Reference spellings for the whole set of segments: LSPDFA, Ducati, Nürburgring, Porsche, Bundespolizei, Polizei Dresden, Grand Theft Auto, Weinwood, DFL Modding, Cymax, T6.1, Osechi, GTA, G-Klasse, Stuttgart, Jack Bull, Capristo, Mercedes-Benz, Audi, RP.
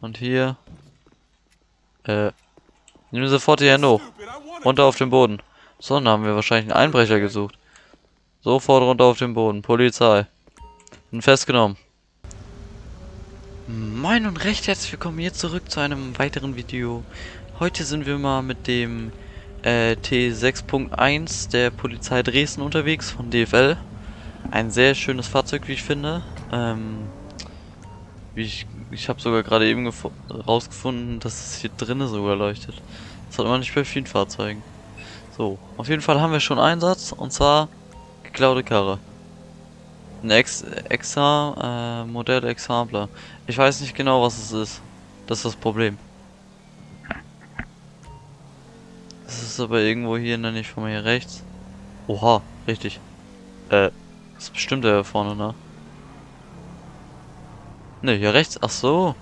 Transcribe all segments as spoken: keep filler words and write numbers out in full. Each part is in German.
Und hier. Äh. Nimm ihn sofort hierher hoch. Runter auf den Boden. So, dann haben wir wahrscheinlich einen Einbrecher gesucht. Sofort runter auf den Boden. Polizei. Bin festgenommen. Moin und recht herzlich willkommen hier zurück zu einem weiteren Video. Heute sind wir mal mit dem äh, T sechs Punkt eins der Polizei Dresden unterwegs von D F L. Ein sehr schönes Fahrzeug, wie ich finde. Ähm, wie ich ich habe sogar gerade eben rausgefunden, dass es hier drinnen sogar leuchtet. Das hat man nicht bei vielen Fahrzeugen. So, auf jeden Fall haben wir schon Einsatz, und zwar geklaute Karre. Ein Ex Exa, äh, Modell Exemplar. Ich weiß nicht genau, was es ist. Das ist das Problem. Das ist aber irgendwo hier in der Nähe von mir hier rechts. Oha, richtig. Äh, das ist bestimmt der vorne, ne? Ne, hier rechts, ach so.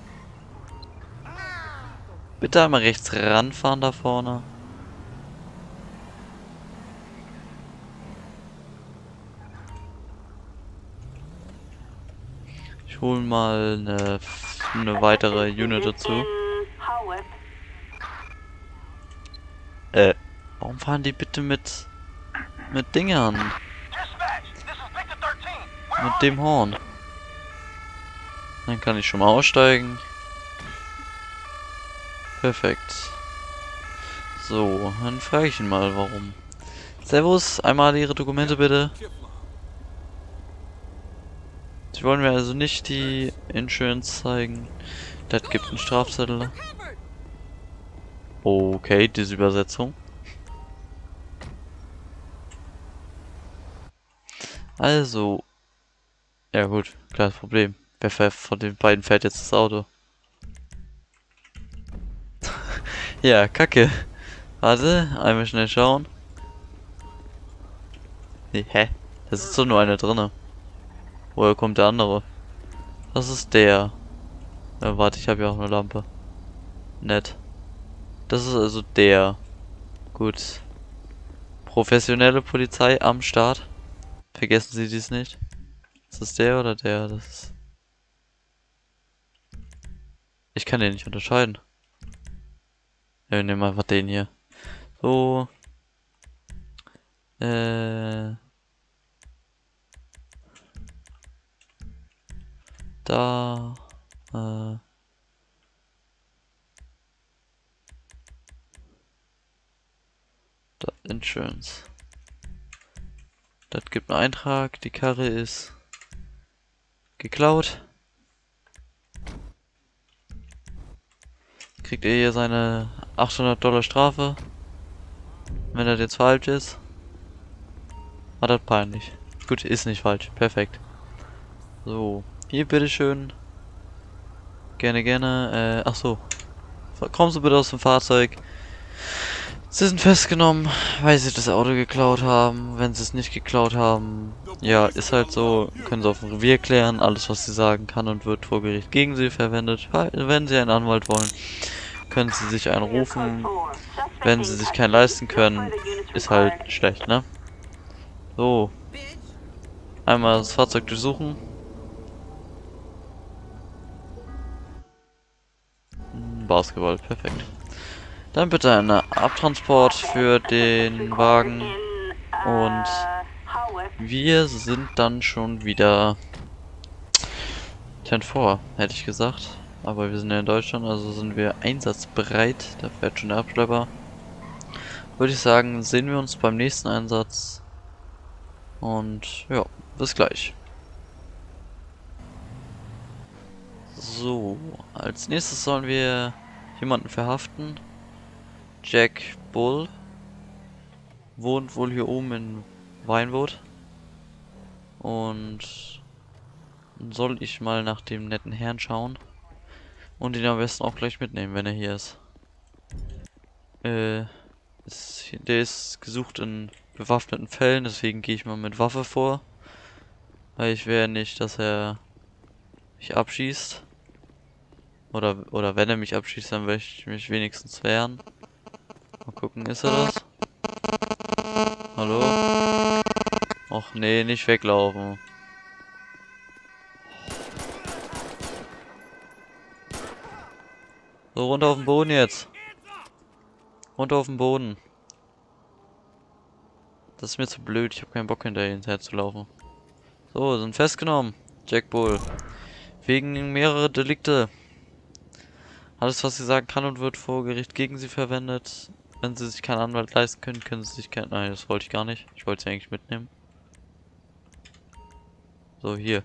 Bitte einmal rechts ranfahren da vorne. Ich hole mal eine, eine weitere Unit dazu. Äh, warum fahren die bitte mit mit Dingern? Mit dem Horn. Dann kann ich schon mal aussteigen. Perfekt. So, dann frage ich ihn mal, warum. Servus, einmal Ihre Dokumente bitte. Sie wollen mir also nicht die Insurance zeigen. Das gibt einen Strafzettel. Okay, diese Übersetzung. Also. Ja gut, kleines Problem. Wer fährt von den beiden fährt jetzt das Auto? Ja, kacke. Warte, einmal schnell schauen. Nee, hä? Da sitzt doch nur einer drinne. Woher kommt der andere? Das ist der. Ja, warte, ich habe ja auch eine Lampe. Nett. Das ist also der. Gut. Professionelle Polizei am Start. Vergessen Sie dies nicht. Ist das der oder der? Das ist... Ich kann den nicht unterscheiden. Ja, wir nehmen einfach den hier. So. Äh... Da, äh. Da, Insurance. Das gibt einen Eintrag, die Karre ist geklaut. Kriegt er hier seine achthundert Dollar Strafe. Wenn das jetzt falsch ist. War das peinlich. Gut, ist nicht falsch. Perfekt. So. Hier, bitteschön. Gerne, gerne. Äh, ach so. Kommen Sie bitte aus dem Fahrzeug. Sie sind festgenommen, weil Sie das Auto geklaut haben. Wenn Sie es nicht geklaut haben, ja, ist halt so. Können Sie auf dem Revier klären. Alles, was Sie sagen, kann und wird vor Gericht gegen Sie verwendet. Wenn Sie einen Anwalt wollen, können Sie sich einen rufen. Wenn Sie sich keinen leisten können, ist halt schlecht, ne? So. Einmal das Fahrzeug durchsuchen. Basketball, perfekt. Dann bitte einen Abtransport für den Wagen und wir sind dann schon wieder vor, hätte ich gesagt. Aber wir sind ja in Deutschland, also sind wir einsatzbereit. Da fährt schon der Abschlepper. Würde ich sagen, sehen wir uns beim nächsten Einsatz und ja, bis gleich. So, als nächstes sollen wir jemanden verhaften. Jack Bull wohnt wohl hier oben in Weinwood. Und soll ich mal nach dem netten Herrn schauen und ihn am besten auch gleich mitnehmen, wenn er hier ist. Äh, ist der ist gesucht in bewaffneten Fällen, deswegen gehe ich mal mit Waffe vor. Weil ich will ja nicht, dass er mich abschießt. Oder, oder wenn er mich abschießt, dann will ich mich wenigstens wehren. Mal gucken, ist er das? Hallo? Och nee, nicht weglaufen. So, runter auf den Boden jetzt. Runter auf den Boden. Das ist mir zu blöd. Ich habe keinen Bock, hinterher, hinterher zu laufen. So, sind festgenommen. Jack Bull. Wegen mehrerer Delikte. Alles, was sie sagen kann und wird vor Gericht gegen sie verwendet. Wenn sie sich keinen Anwalt leisten können, können sie sich keinen... Nein, das wollte ich gar nicht. Ich wollte sie eigentlich mitnehmen. So, hier.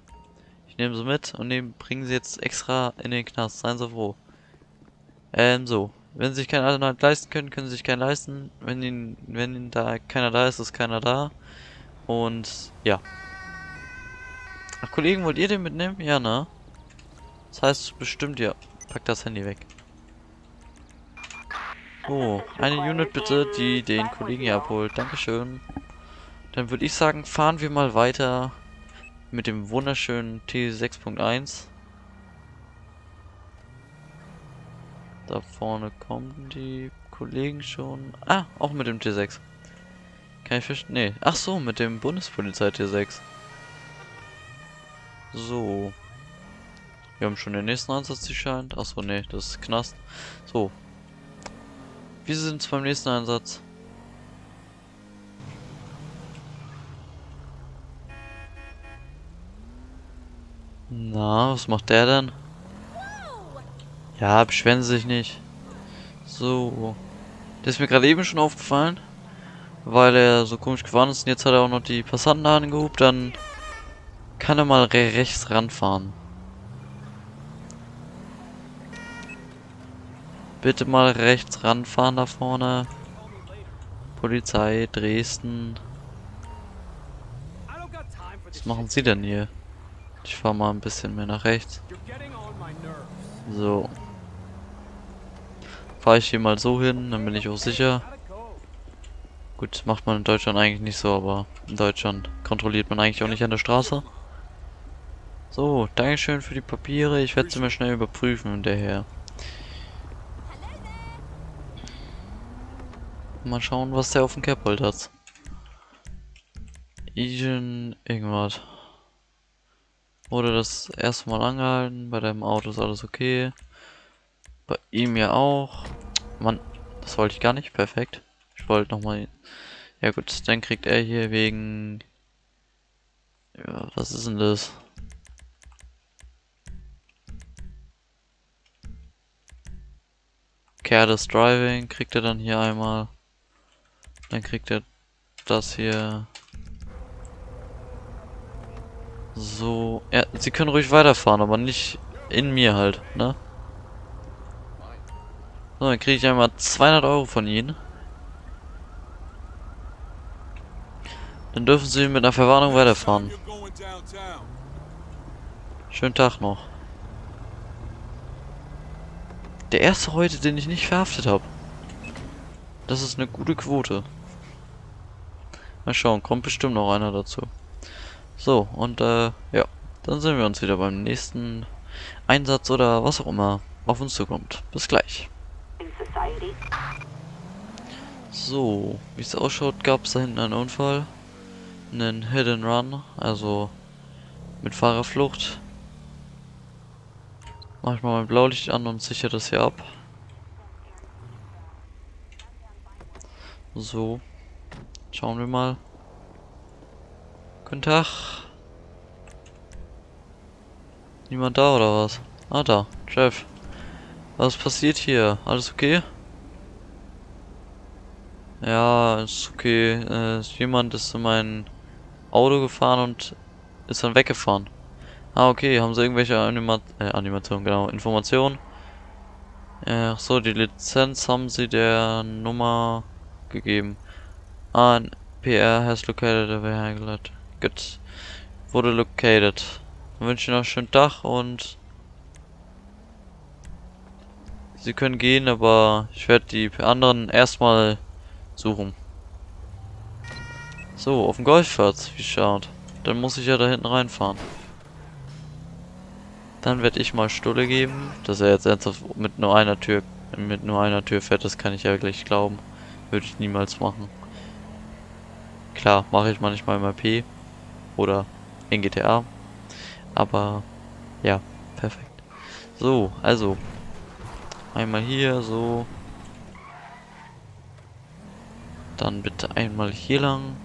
Ich nehme sie mit und nehm, bringen sie jetzt extra in den Knast. Seien sie froh. Ähm, so. Wenn sie sich keinen Anwalt leisten können, können sie sich keinen leisten. Wenn ihnen, wenn ihnen da keiner da ist, ist keiner da. Und, ja. Ach, Kollegen, wollt ihr den mitnehmen? Ja, ne? Das heißt bestimmt, ja. Pack das Handy weg. So, eine Unit bitte, die den Kollegen hier abholt. Dankeschön. Dann würde ich sagen, fahren wir mal weiter mit dem wunderschönen T sechs Punkt eins. Da vorne kommen die Kollegen schon. Ah, auch mit dem T sechs. Kann ich verstehen? Nee. Ach so, mit dem Bundespolizei T sechs. So. Wir haben schon den nächsten Einsatz, die scheint. Achso, nee, das ist Knast. So. Wir sind beim nächsten Einsatz. Na, was macht der denn? Ja, beschweren Sie sich nicht. So. Der ist mir gerade eben schon aufgefallen, weil er so komisch gefahren ist. Und jetzt hat er auch noch die Passanten angehobt. Dann kann er mal re rechts ranfahren. Bitte mal rechts ranfahren da vorne. Polizei Dresden. Was machen Sie denn hier? Ich fahre mal ein bisschen mehr nach rechts. So. Fahre ich hier mal so hin, dann bin ich auch sicher. Gut, das macht man in Deutschland eigentlich nicht so, aber in Deutschland kontrolliert man eigentlich auch nicht an der Straße. So, Dankeschön für die Papiere. Ich werde sie mir schnell überprüfen hinterher. Mal schauen, was der auf dem Caphold hat. Igen irgendwas. Wurde das erste Mal angehalten. Bei deinem Auto ist alles okay. Bei ihm ja auch. Mann, das wollte ich gar nicht. Perfekt. Ich wollte nochmal. Ja gut, dann kriegt er hier wegen... Ja, was ist denn das? Careless Driving kriegt er dann hier einmal. Dann kriegt er das hier. So. Ja, sie können ruhig weiterfahren, aber nicht in mir halt, ne? So, dann kriege ich einmal zweihundert Euro von ihnen. Dann dürfen sie mit einer Verwarnung weiterfahren. Schönen Tag noch. Der erste heute, den ich nicht verhaftet habe. Das ist eine gute Quote. Mal schauen, kommt bestimmt noch einer dazu. So, und äh, ja, dann sehen wir uns wieder beim nächsten Einsatz oder was auch immer auf uns zukommt. Bis gleich. So, wie es ausschaut, gab es da hinten einen Unfall. Einen Hit and Run, also mit Fahrerflucht. Mach ich mal mein Blaulicht an und sichere das hier ab. So, schauen wir mal. Guten Tag. Niemand da oder was? Ah, da, Chef. Was passiert hier? Alles okay? Ja, ist okay. Äh, jemand ist in mein Auto gefahren und ist dann weggefahren. Ah, okay. Haben Sie irgendwelche Anima äh, Animationen, genau, Informationen? Äh, so, die Lizenz haben Sie der Nummer gegeben. Ah, ein P R has located a vehicle. Gut. Wurde located. Dann wünsche ich noch einen schönen Tag und... Sie können gehen, aber ich werde die anderen erstmal suchen. So, auf dem Golfplatz, wie schaut. Dann muss ich ja da hinten reinfahren. Dann werde ich mal Stulle geben. Dass er jetzt ernsthaft mit nur einer Tür mit nur einer Tür fährt, das kann ich ja gleich glauben. Würde ich niemals machen. Klar, mache ich manchmal im R P oder in G T A. Aber ja, perfekt. So, also Einmal hier, so. Dann bitte einmal hier lang.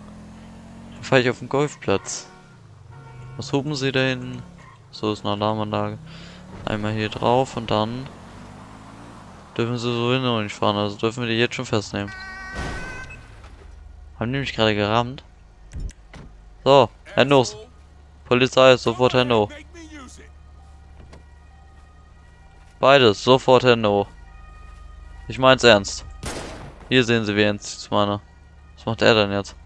Dann fahre ich auf dem Golfplatz. Was hoben sie denn? So ist eine Alarmanlage. Einmal hier drauf und dann dürfen sie so hin und nicht fahren. Also dürfen wir die jetzt schon festnehmen. Haben die mich gerade gerammt? So, Hände hoch. Polizei, sofort Hände hoch. Beides, sofort Hände hoch. Ich mein's ernst. Hier sehen sie, wie ernst ich's meine. Was macht er denn jetzt?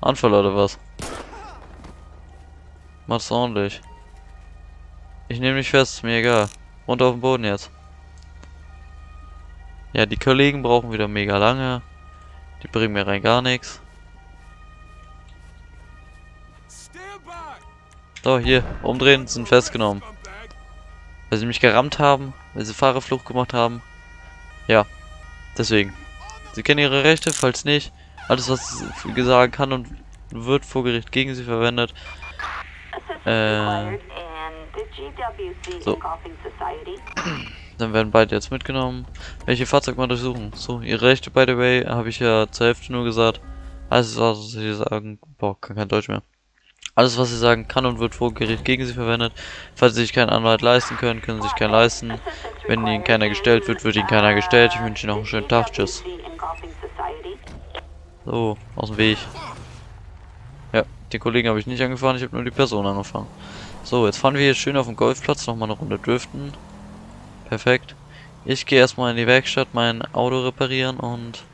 Anfall oder was? Macht's ordentlich. Ich nehme mich fest, mir egal. Runter auf den Boden jetzt. Ja, die Kollegen brauchen wieder mega lange. Die bringen mir rein gar nichts. So, hier, umdrehen, sind festgenommen. Weil sie mich gerammt haben, weil sie Fahrerflucht gemacht haben. Ja, deswegen. Sie kennen ihre Rechte, falls nicht. Alles, was sie sagen kann und wird vor Gericht gegen sie verwendet. Äh... So. Dann werden beide jetzt mitgenommen. Welche Fahrzeug mal durchsuchen? So, ihre Rechte, by the way, habe ich ja zur Hälfte nur gesagt. Alles, was sie sagen. Boah, kann kein Deutsch mehr. Alles, was sie sagen kann und wird vor Gericht gegen sie verwendet. Falls sie sich keinen Anwalt leisten können, können sie sich keinen leisten. Wenn ihnen keiner gestellt wird, wird ihnen keiner gestellt. Ich wünsche ihnen auch einen schönen Tag. Tschüss. So, aus dem Weg. Ja, den Kollegen habe ich nicht angefahren, ich habe nur die Person angefangen. So, jetzt fahren wir hier schön auf dem Golfplatz nochmal eine Runde driften. Perfekt. Ich gehe erstmal in die Werkstatt, mein Auto reparieren und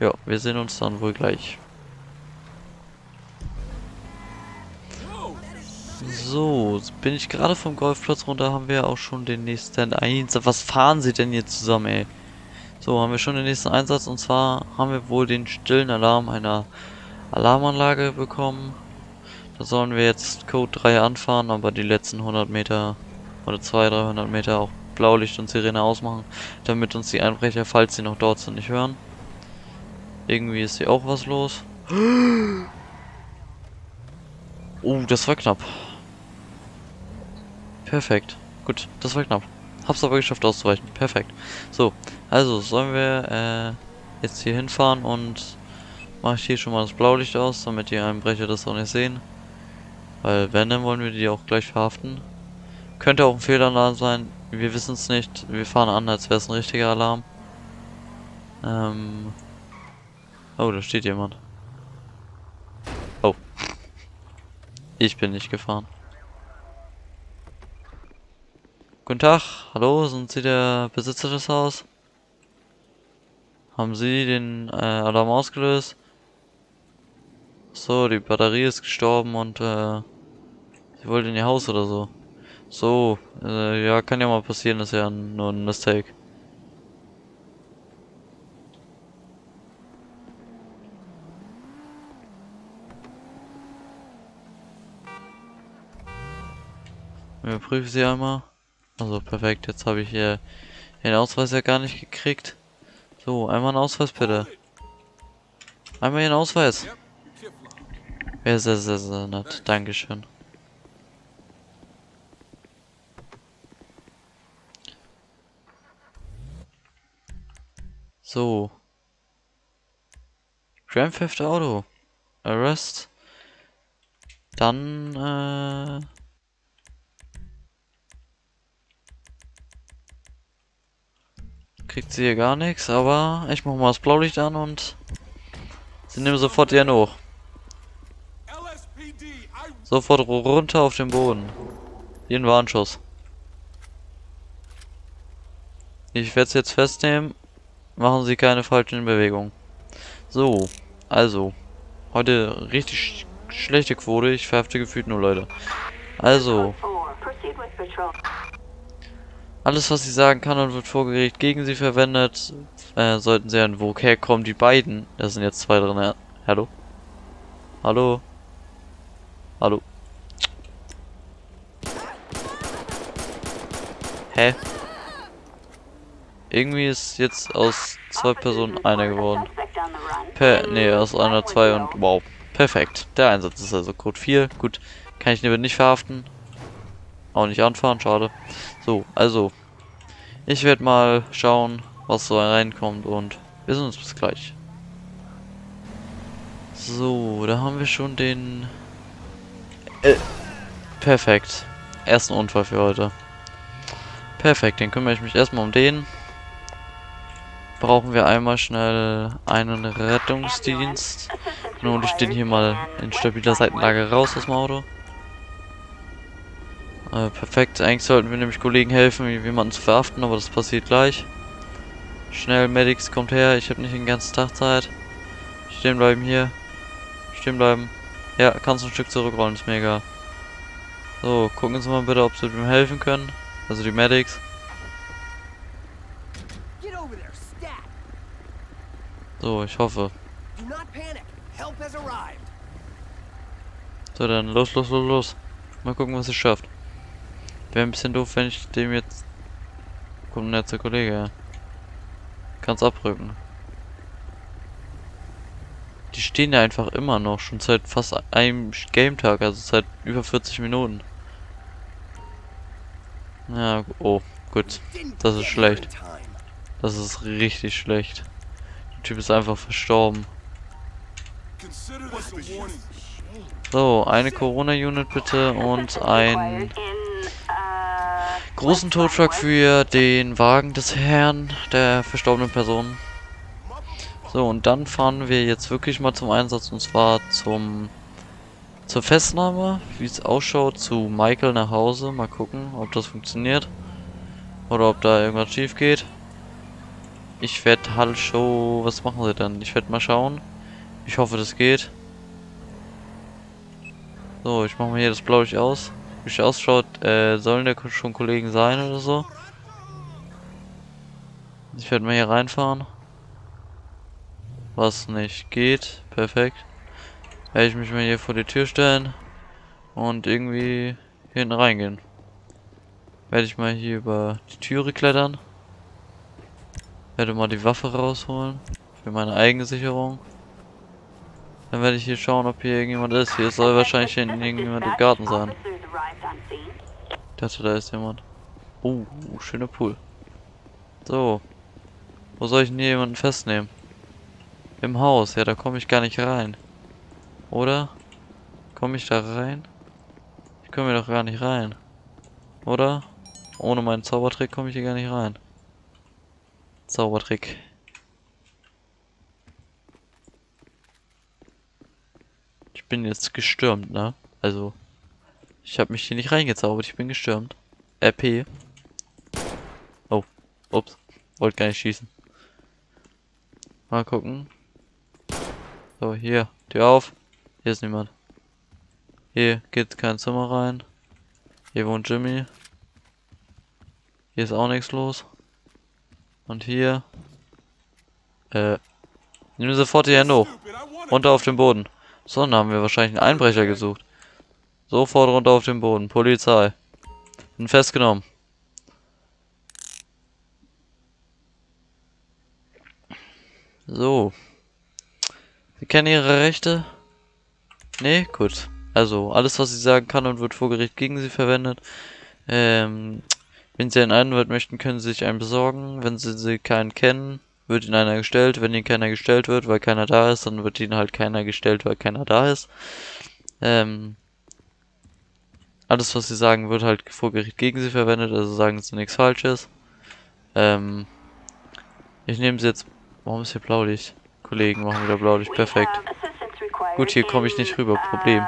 ja, wir sehen uns dann wohl gleich. So, bin ich gerade vom Golfplatz runter, haben wir auch schon den nächsten Einsatz. Was fahren sie denn hier zusammen, ey? So, haben wir schon den nächsten Einsatz und zwar haben wir wohl den stillen Alarm einer Alarmanlage bekommen. Da sollen wir jetzt Code drei anfahren, aber die letzten hundert Meter oder zweihundert, dreihundert Meter auch Blaulicht und Sirene ausmachen, damit uns die Einbrecher, falls sie noch dort sind, nicht hören. Irgendwie ist hier auch was los. Oh, das war knapp. Perfekt. Gut, das war knapp. Hab's aber geschafft auszuweichen. Perfekt. So, also sollen wir äh, jetzt hier hinfahren und mache ich hier schon mal das Blaulicht aus, damit die Einbrecher das auch nicht sehen. Weil wenn, dann wollen wir die auch gleich verhaften. Könnte auch ein Fehlalarm sein. Wir wissen es nicht. Wir fahren an, als wäre es ein richtiger Alarm. Ähm. Oh, da steht jemand. Oh. Ich bin nicht gefahren. Guten Tag. Hallo, sind Sie der Besitzer des Hauses? Haben Sie den äh, Alarm ausgelöst? So, die Batterie ist gestorben und äh, Sie wollten in Ihr Haus oder so. So, äh, ja, kann ja mal passieren, das ist ja nur ein Mistake. Wir prüfen sie einmal. Also perfekt, jetzt habe ich hier den Ausweis ja gar nicht gekriegt. So, einmal einen Ausweis bitte. Einmal ihren Ausweis. Wäre sehr, sehr, sehr nett. Dankeschön. So. Grand Theft Auto. Arrest. Dann, äh... kriegt sie hier gar nichts, aber ich mach mal das Blaulicht an und sie nehmen sofort ihren hoch. Sofort runter auf den Boden. Jeden Warnschuss. Ich werde es jetzt festnehmen. Machen Sie keine falschen Bewegungen. So, also. Heute richtig sch schlechte Quote. Ich verhafte gefühlt nur Leute. Also. Alles, was sie sagen kann und wird vor Gericht gegen sie verwendet. Äh, sollten sie an, woher kommen die beiden? Da sind jetzt zwei drin. Hallo? Hallo? Hallo? Hä? Irgendwie ist jetzt aus zwei Personen einer geworden. Per ne, aus einer zwei und wow. Perfekt. Der Einsatz ist also Code vier. Gut, kann ich den nicht verhaften. Auch nicht anfahren, schade. So, also. Ich werde mal schauen, was so reinkommt, und wir sehen uns bis gleich. So, da haben wir schon den... Äh, perfekt. Ersten Unfall für heute. Perfekt, dann kümmere ich mich erstmal um den. Brauchen wir einmal schnell einen Rettungsdienst. Dann hole ich den hier mal in stabiler Seitenlage raus aus dem Auto. Äh, perfekt, eigentlich sollten wir nämlich Kollegen helfen, jemanden zu verhaften, aber das passiert gleich. Schnell, Medics, kommt her, ich habe nicht den ganzen Tag Zeit. Stehen bleiben hier. Stehen bleiben. Ja, kannst du ein Stück zurückrollen, ist mir egal. So, gucken Sie mal bitte, ob Sie mir helfen können. Also die Medics. So, ich hoffe. So, dann los, los, los, los. Mal gucken, was es schafft. Wäre ein bisschen doof, wenn ich dem jetzt... Kommt ein letzter Kollege, ja. Kann's abrücken. Die stehen ja einfach immer noch, schon seit fast einem Game-Tag, also seit über vierzig Minuten. Ja, oh, gut. Das ist schlecht. Das ist richtig schlecht. Der Typ ist einfach verstorben. So, eine Corona-Unit bitte und einen großen Tow-Truck für den Wagen des Herrn, der verstorbenen Person. So, und dann fahren wir jetzt wirklich mal zum Einsatz, und zwar zum... Zur Festnahme, wie es ausschaut, zu Michael nach Hause. Mal gucken, ob das funktioniert. Oder ob da irgendwas schief geht. Ich werde halt schon... Was machen sie denn? Ich werde mal schauen. Ich hoffe, das geht. So, ich mache mal hier das Blaulicht aus. Wie es ausschaut, äh, sollen da schon Kollegen sein oder so. Ich werde mal hier reinfahren. Was nicht geht. Perfekt. Werde ich mich mal hier vor die Tür stellen und irgendwie hier hinten reingehen. Werde ich mal hier über die Türe klettern. Werde mal die Waffe rausholen für meine Eigensicherung. Dann werde ich hier schauen, ob hier irgendjemand ist. Hier soll wahrscheinlich hinten irgendjemand im Garten sein. Ich dachte, da ist jemand. Oh, uh, schöner Pool. So. Wo soll ich denn hier jemanden festnehmen? Im Haus. Ja, da komme ich gar nicht rein. Oder? Komme ich da rein? Ich komme hier doch gar nicht rein. Oder? Ohne meinen Zaubertrick komme ich hier gar nicht rein. Zaubertrick. Ich bin jetzt gestürmt, ne? Also, ich habe mich hier nicht reingezaubert, ich bin gestürmt. R P. Oh, ups. Wollte gar nicht schießen. Mal gucken. So, hier. Tür auf. Hier ist niemand. Hier geht kein Zimmer rein. Hier wohnt Jimmy. Hier ist auch nichts los. Und hier... Äh... Nimm sofort die Hände hoch. Runter auf den Boden. So, dann haben wir wahrscheinlich einen Einbrecher gesucht. Sofort runter auf den Boden. Polizei. Bin festgenommen. So. Sie kennen ihre Rechte? Nee, gut. Also, alles, was sie sagen kann und wird vor Gericht gegen sie verwendet. Ähm, wenn sie einen Anwalt möchten, können sie sich einen besorgen. Wenn sie, sie keinen kennen, wird ihnen einer gestellt. Wenn ihnen keiner gestellt wird, weil keiner da ist, dann wird ihnen halt keiner gestellt, weil keiner da ist. Ähm, alles, was sie sagen, wird halt vor Gericht gegen sie verwendet. Also sagen sie nichts Falsches. Ähm, ich nehme sie jetzt... Warum ist hier Blaulicht? Kollegen machen wieder Blaulicht. Perfekt. Gut, hier komme ich nicht rüber, Problem.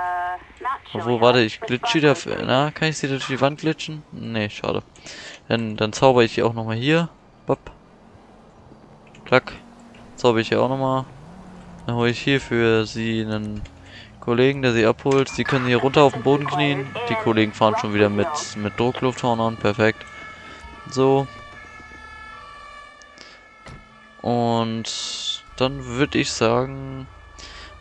Obwohl, warte, ich glitsche da... Na, kann ich sie durch die Wand glitschen? Nee, schade. Dann, dann zauber ich hier auch nochmal hier. Bop. Klack. Zauber ich hier auch nochmal. Dann hole ich hier für sie einen Kollegen, der sie abholt. Sie können hier runter auf den Boden knien. Die Kollegen fahren schon wieder mit, mit Drucklufthornern. Perfekt. So. Und dann würde ich sagen...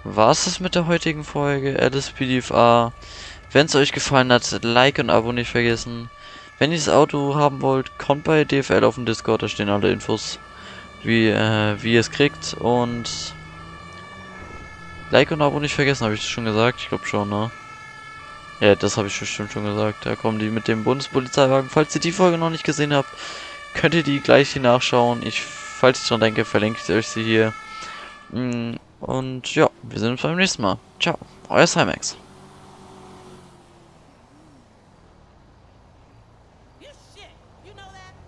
Was ist mit der heutigen Folge L S P D F A? Wenn es euch gefallen hat, Like und Abo nicht vergessen. Wenn ihr das Auto haben wollt, kommt bei D F L auf den Discord, da stehen alle Infos, wie, äh, wie ihr es kriegt. Und Like und Abo nicht vergessen, habe ich das schon gesagt? Ich glaube schon, ne? Ja, das habe ich bestimmt schon gesagt. Da kommen die mit dem Bundespolizeiwagen. Falls ihr die Folge noch nicht gesehen habt, Könnt ihr die gleich hier nachschauen. Ich, falls ich dran denke, verlinke ich euch sie hier. Und ja, wir sehen uns beim nächsten Mal. Ciao, euer Cymax. You know that?